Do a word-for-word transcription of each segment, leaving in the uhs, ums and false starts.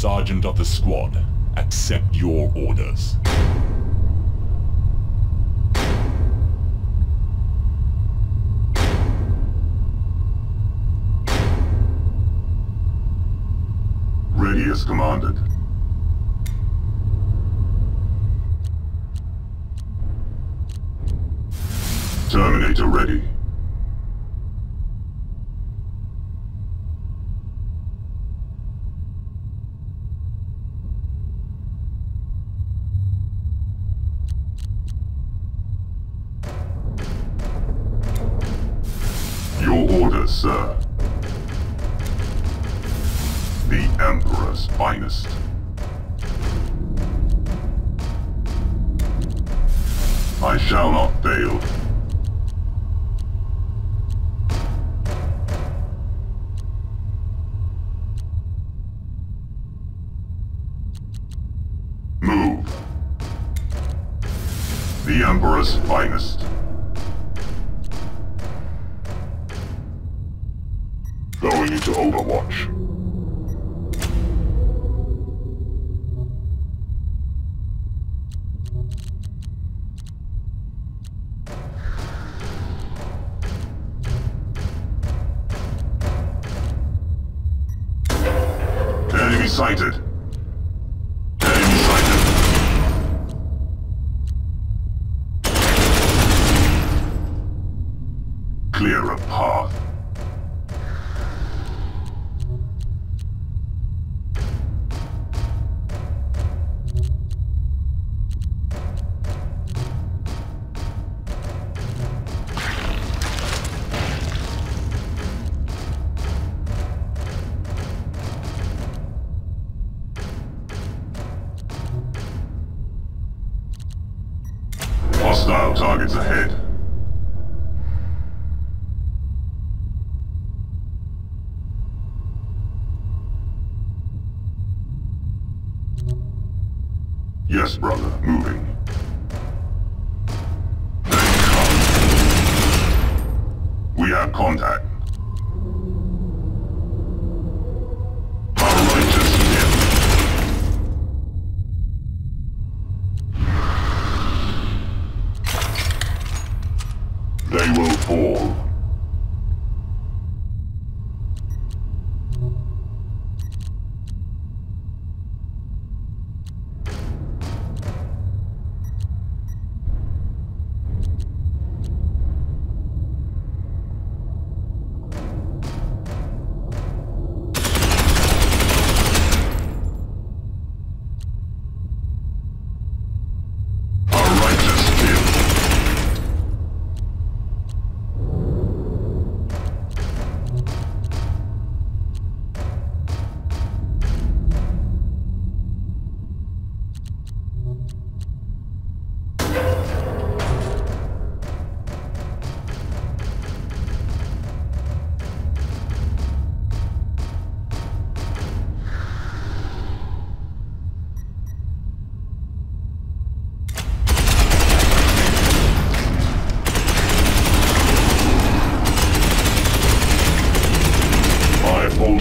Sergeant of the squad, accept your orders. Ready as commanded. Terminator ready. Your orders, sir. The Emperor's finest. I shall not fail. The Emperor's finest. Going into Overwatch. Enemy sighted. Clear a path. Hostile targets ahead. Yes, brother. Moving. We have contact. Our righteous gift. They will fall.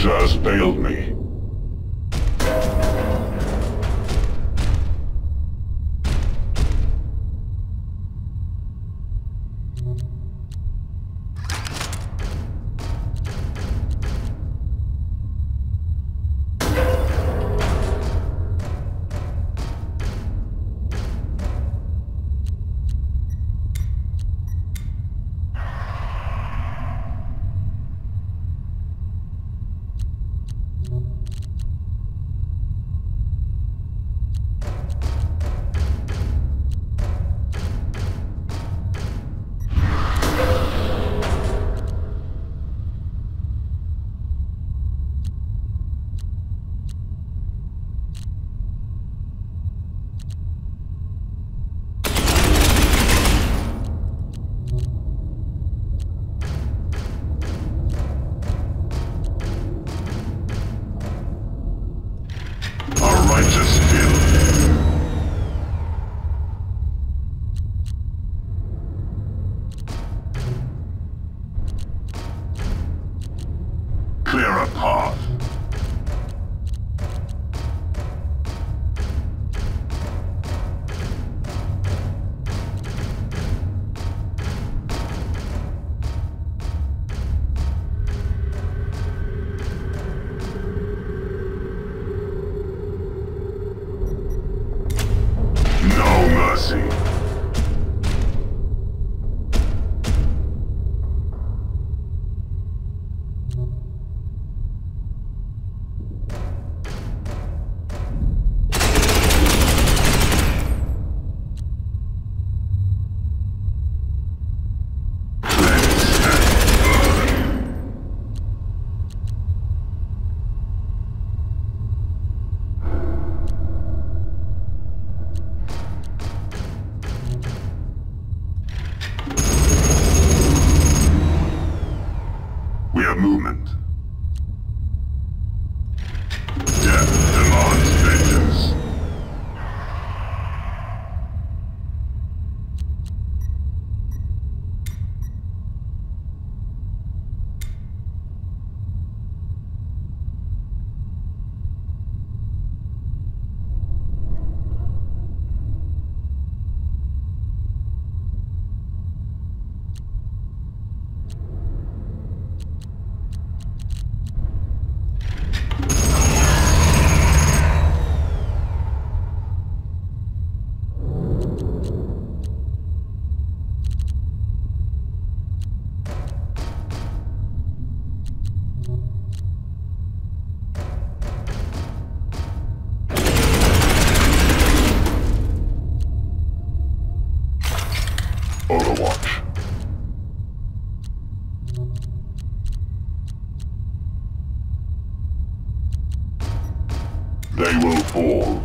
Has failed me. Clear a path. movement. Death demands vengeance. They will fall.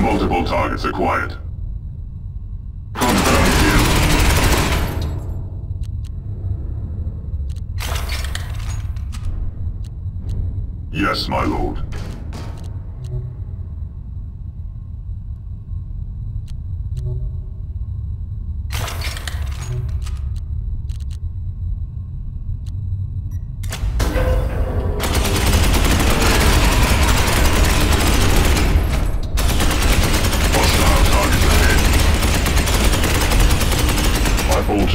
Multiple targets acquired. Confirmed kill. Yes, my lord.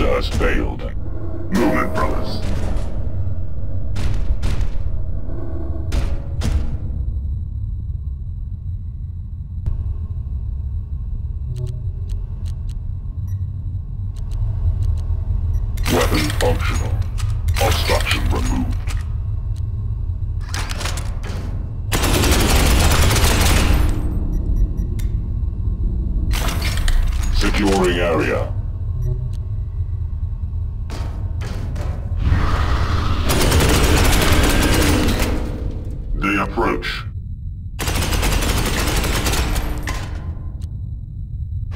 Has failed. Movement, brothers. Weapon functional. Obstruction removed. Securing area. Approach.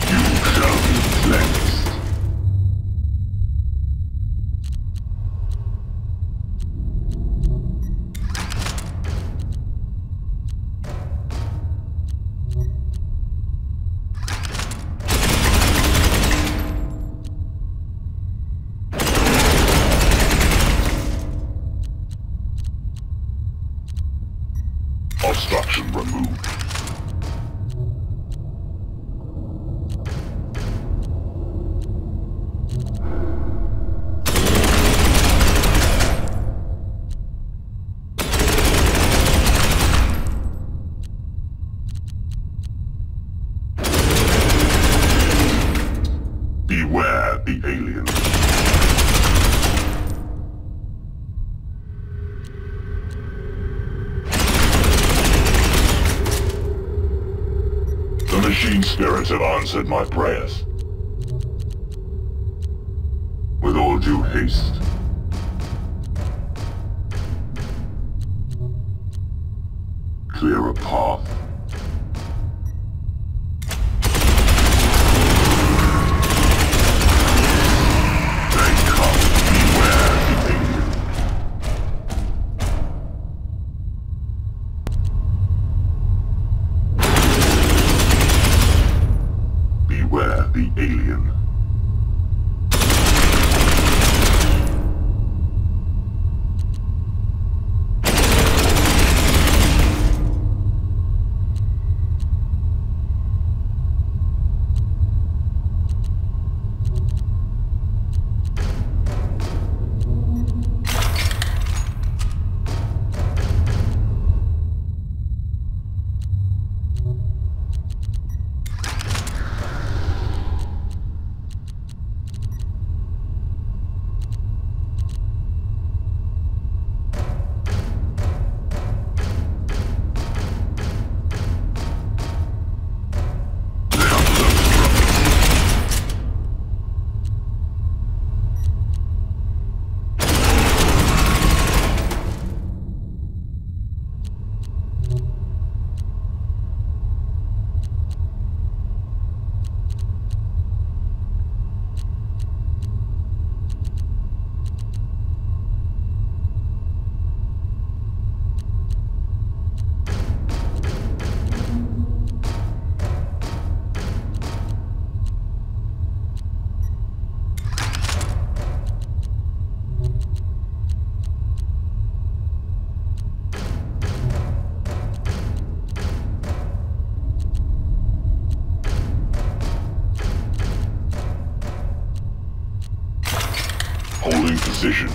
You shall be flexed. Obstruction removed. Beware the aliens. Machine spirits have answered my prayers. With all due haste. Clear a path. They come, beware the alien. Beware the alien. Moving position.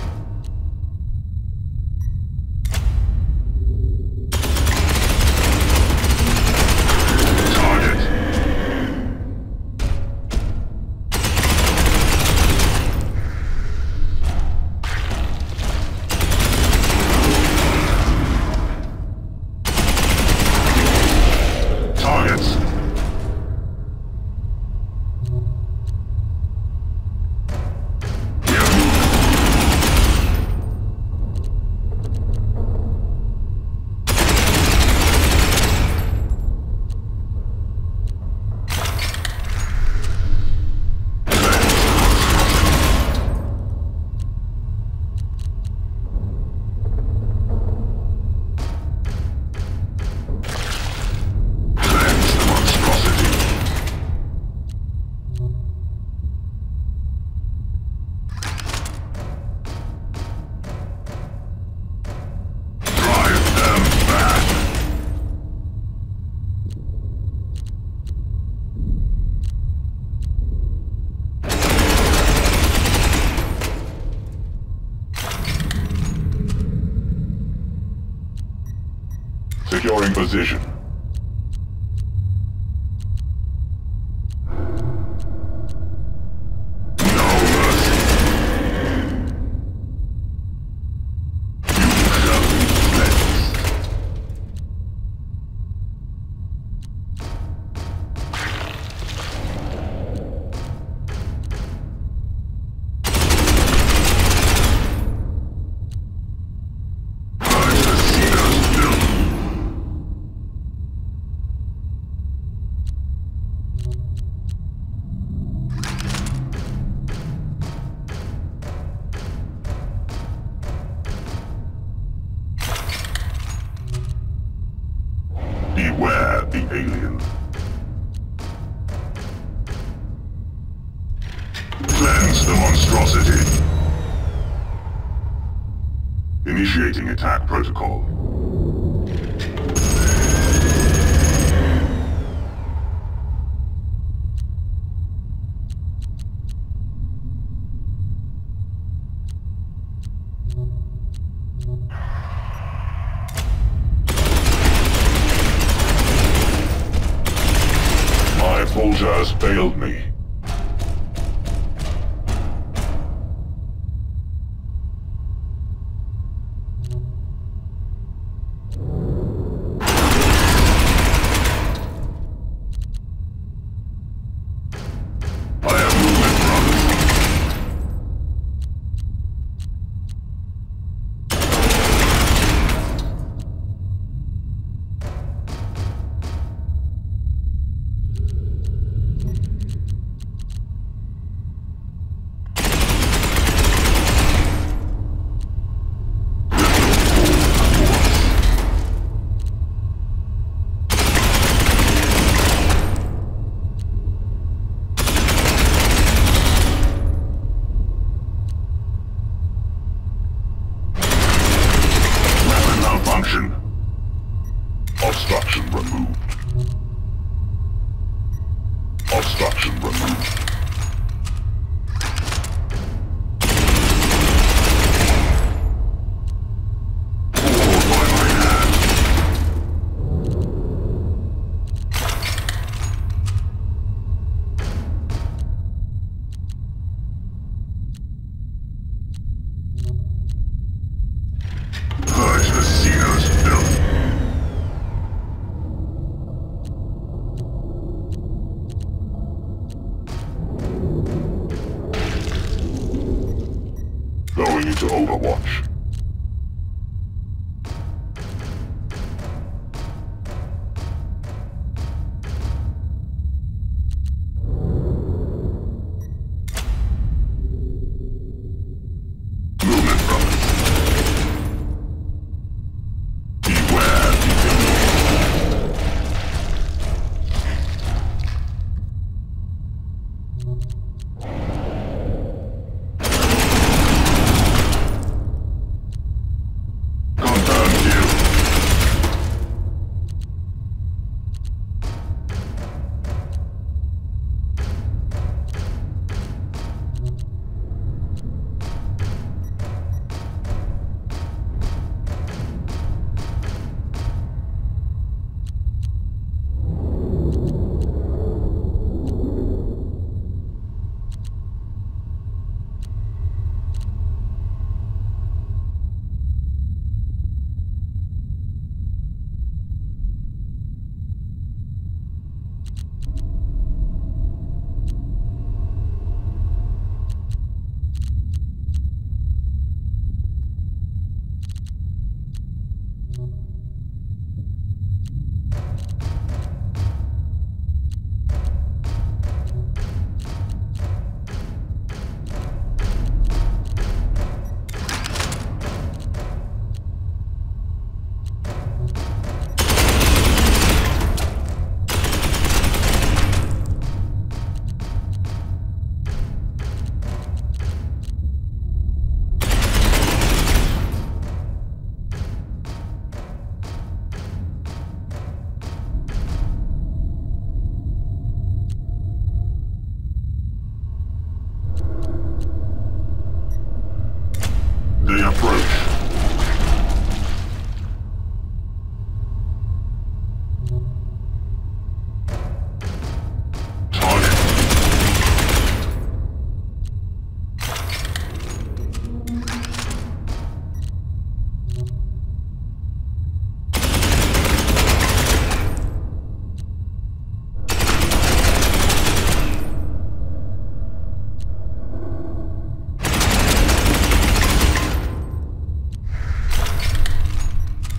Securing position. Beware the alien. Cleanse the monstrosity. Initiating attack protocol. Has failed me. Obstruction removed. Obstruction removed. To Overwatch.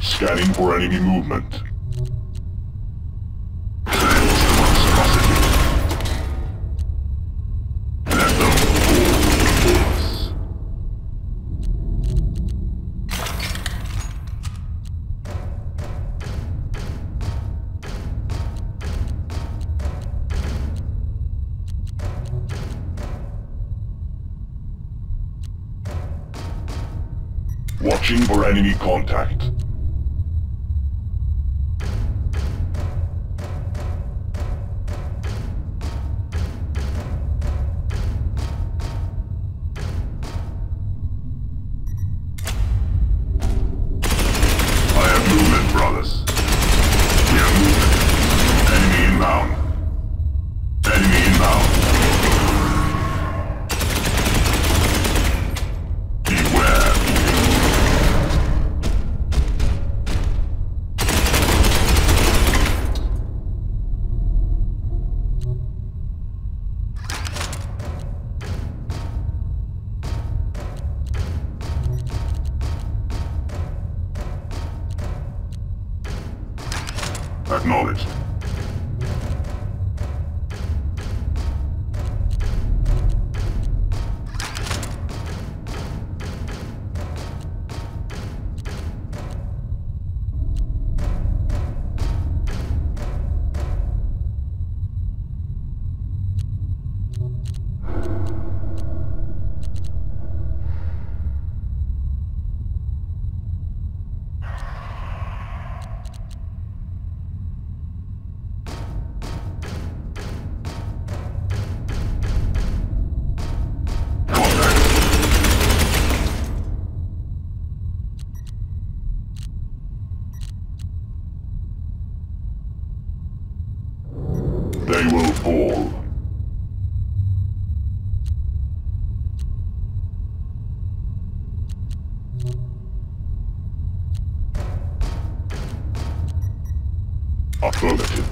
Scanning for enemy movement. Watching for enemy contact. Acknowledged. They will fall. Affirmative.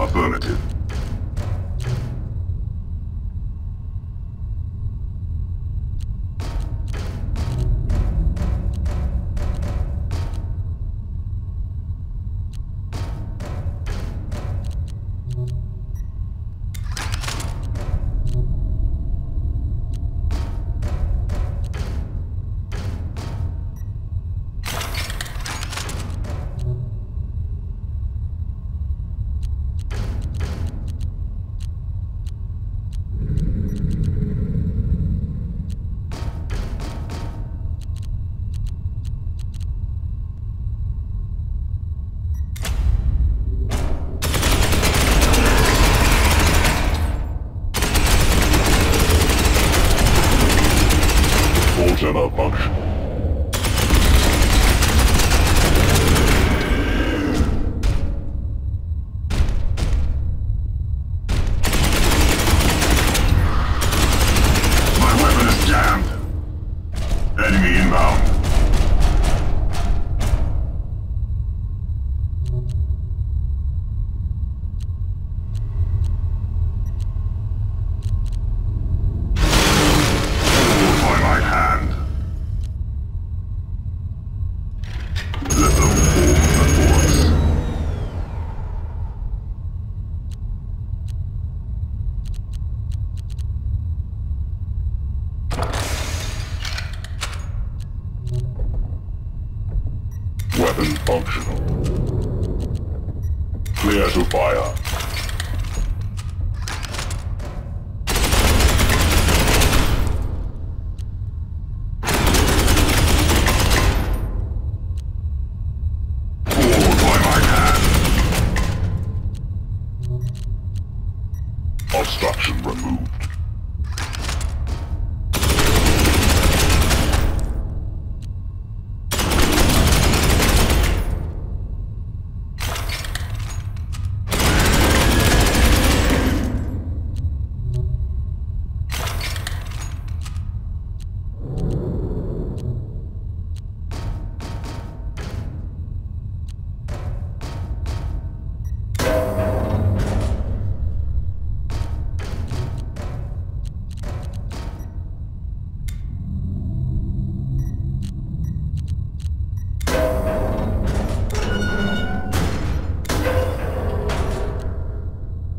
Affirmative. About function. My weapon is jammed. Enemy inbound. operational. Clear to fire. Fooled by my hand. Obstruction removed.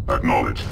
Acknowledged.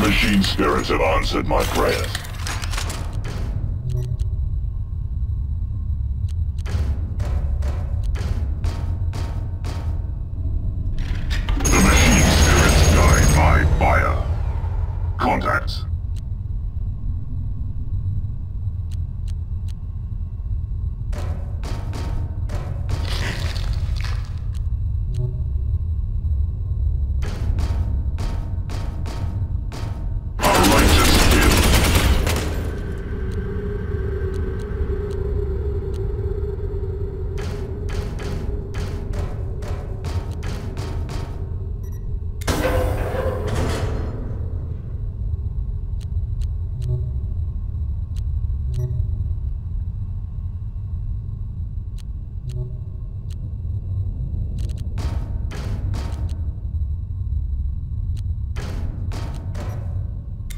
Machine spirits have answered my prayers. The machine spirits died by fire. Contacts.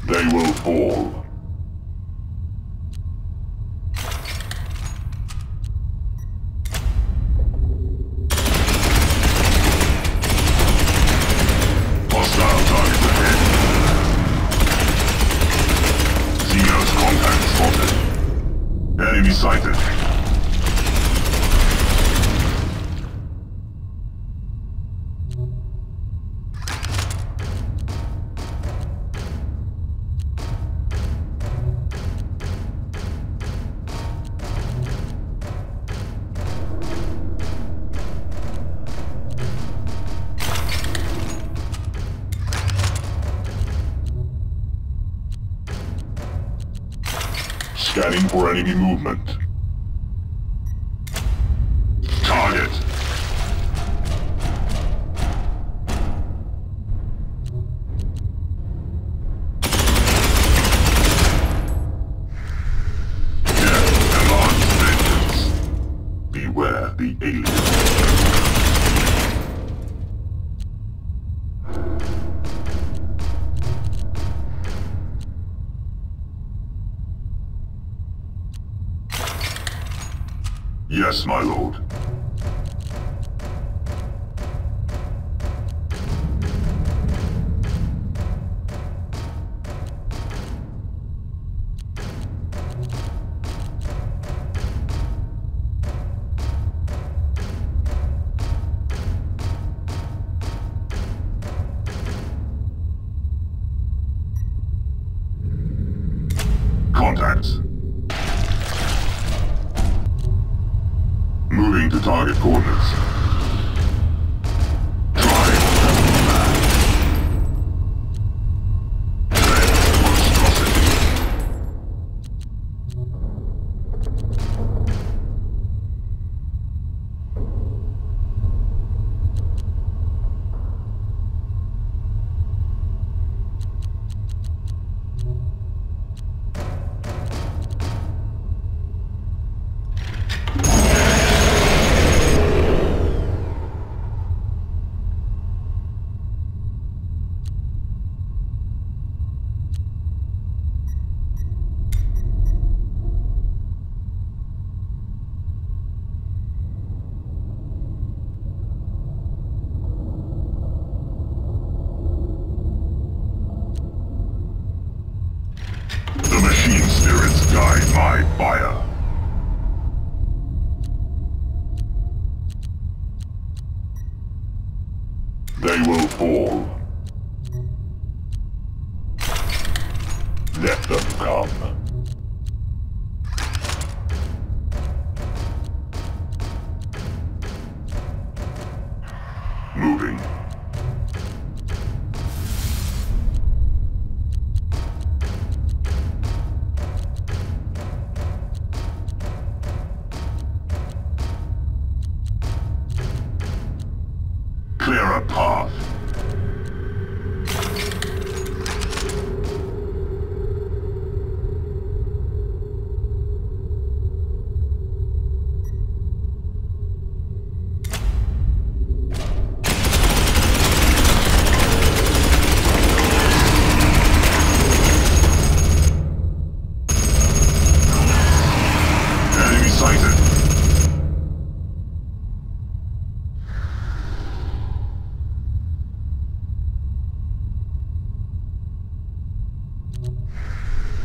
They will fall. Hostile target ahead. Seagulls contact spotted. Enemy sighted. Scanning for enemy movement. Target! Death commands vengeance. Beware the alien. Yes, my lord. Contacts. Moving to target coordinates. they will fall. Let them come. Moving. Clear a path.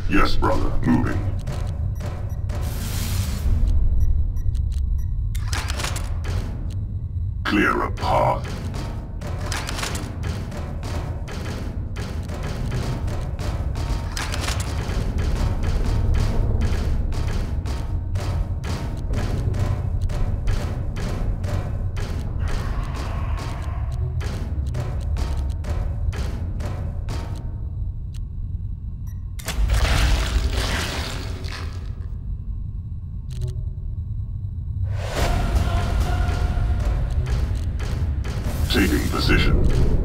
Yes, brother. Moving. Clear a path. Taking position.